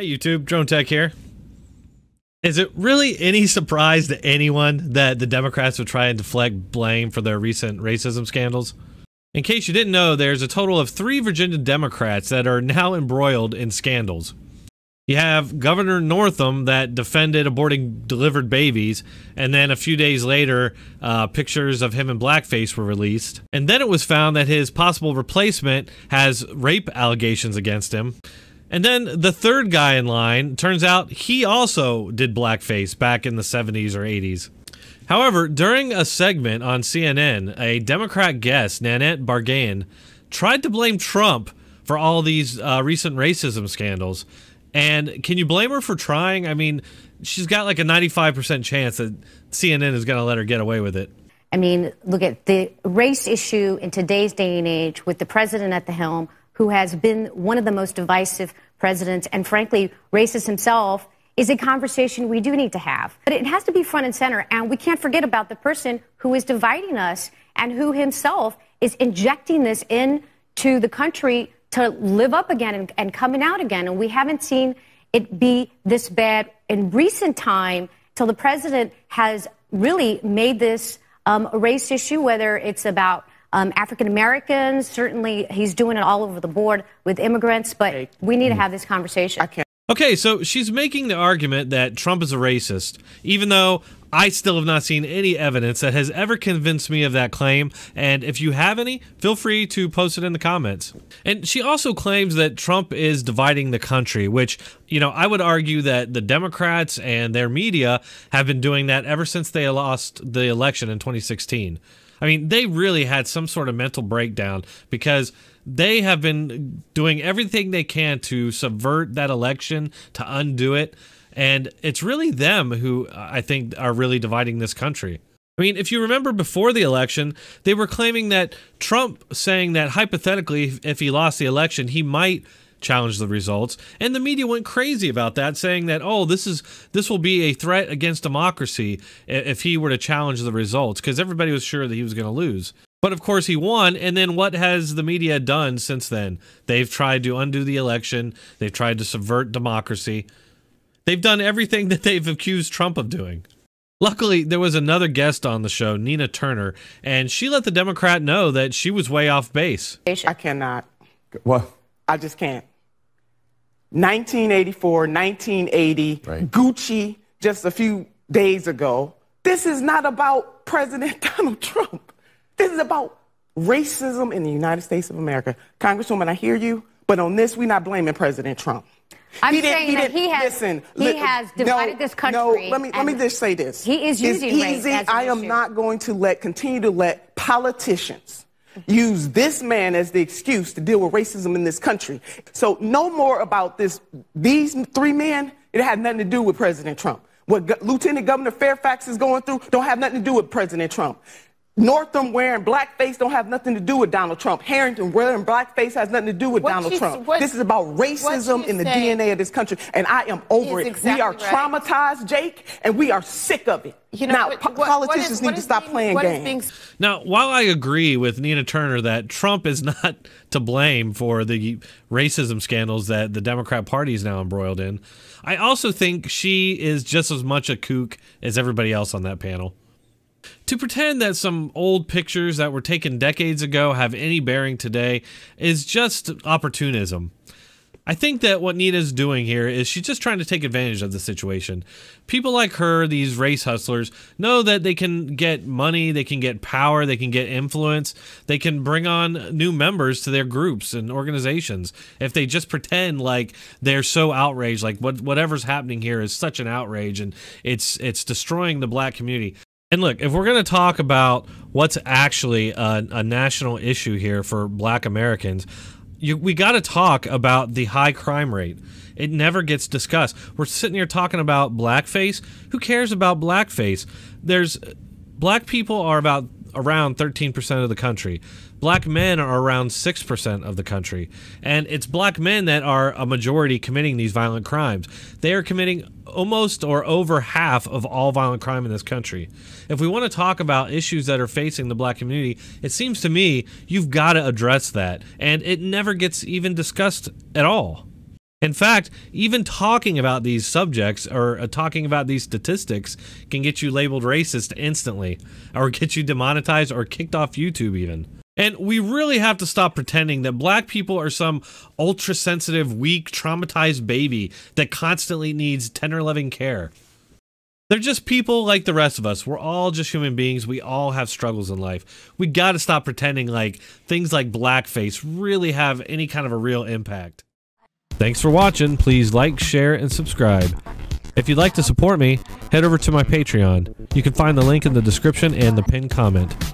Hey YouTube, Drone Tech here. Is it really any surprise to anyone that the Democrats would try and deflect blame for their recent racism scandals? In case you didn't know, there's a total of 3 Virginia Democrats that are now embroiled in scandals. You have Governor Northam that defended aborting delivered babies, and then a few days later, pictures of him in blackface were released. And then it was found that his possible replacement has rape allegations against him. And then the third guy in line, turns out he also did blackface back in the 70s or 80s. However, during a segment on CNN, a Democrat guest, Nanette Bargain, tried to blame Trump for all these recent racism scandals. And can you blame her for trying? I mean, she's got like a 95% chance that CNN is going to let her get away with it. I mean, look at the race issue in today's day and age with the president at the helm, who has been one of the most divisive presidents and, frankly, racist himself, is a conversation we do need to have. But it has to be front and center, and we can't forget about the person who is dividing us and who himself is injecting this into the country to live up again and coming out again. And we haven't seen it be this bad in recent time till the president has really made this a race issue, whether it's about African-Americans. Certainly he's doing it all over the board with immigrants, but we need to have this conversation. Okay, so she's making the argument that Trump is a racist, even though I still have not seen any evidence that has ever convinced me of that claim, and if you have any, feel free to post it in the comments. And she also claims that Trump is dividing the country, which, you know, I would argue that the Democrats and their media have been doing that ever since they lost the election in 2016. I mean, they really had some sort of mental breakdown because they have been doing everything they can to subvert that election, to undo it. And it's really them who I think are really dividing this country. I mean, if you remember before the election, they were claiming that Trump saying that hypothetically, if he lost the election, he might challenge the results, and the media went crazy about that, saying that, oh, this will be a threat against democracy if he were to challenge the results, because everybody was sure that he was going to lose. But of course he won, and then what has the media done since then? They've tried to undo the election, they've tried to subvert democracy, they've done everything that they've accused Trump of doing. Luckily, there was another guest on the show, Nina Turner, and she let the Democrat know that she was way off base. I cannot. Well, I just can't. 1984, 1980, right. Gucci just a few days ago. This is not about President Donald Trump. This is about racism in the United States of America. Congresswoman, I hear you, but on this, we're not blaming President Trump. I'm saying that he has divided this country. Let me just say this. He is using race as an issue. I am not going to continue to let politicians use this man as the excuse to deal with racism in this country. So no more about this. These 3 men, it had nothing to do with President Trump. What Lieutenant Governor Fairfax is going through don't have nothing to do with President Trump. Northam wearing blackface don't have nothing to do with Donald Trump. Harrington wearing blackface has nothing to do with Donald Trump. This is about racism in the DNA of this country, and I am over it. Exactly, we are traumatized, Jake, and we are sick of it. You know, now, politicians need to stop playing games. Now, while I agree with Nina Turner that Trump is not to blame for the racism scandals that the Democrat Party is now embroiled in, I also think she is just as much a kook as everybody else on that panel. To pretend that some old pictures that were taken decades ago have any bearing today is just opportunism. I think that what Nina's doing here is she's just trying to take advantage of the situation. People like her, these race hustlers, know that they can get money, they can get power, they can get influence, they can bring on new members to their groups and organizations if they just pretend like they're so outraged, like whatever's happening here is such an outrage and it's destroying the black community. And look, if we're going to talk about what's actually a national issue here for black Americans, we got to talk about the high crime rate. It never gets discussed. We're sitting here talking about blackface. Who cares about blackface? Black people are around 13% of the country. Black men are around 6% of the country. And it's black men that are a majority committing these violent crimes. They are committing almost or over half of all violent crime in this country. If we want to talk about issues that are facing the black community, it seems to me you've got to address that. And it never gets even discussed at all. In fact, even talking about these subjects or talking about these statistics can get you labeled racist instantly, or get you demonetized or kicked off YouTube even. And we really have to stop pretending that black people are some ultra-sensitive, weak, traumatized baby that constantly needs tender loving care. They're just people like the rest of us. We're all just human beings. We all have struggles in life. We gotta stop pretending like things like blackface really have any kind of a real impact. Thanks for watching. Please like, share, and subscribe. If you'd like to support me, head over to my Patreon. You can find the link in the description and the pinned comment.